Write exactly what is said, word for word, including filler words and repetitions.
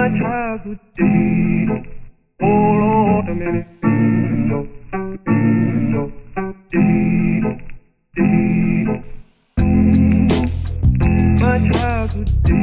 my childhood days. Oh Lord, a minute. Deedle, deedle, deedle, deedle. My childhood days.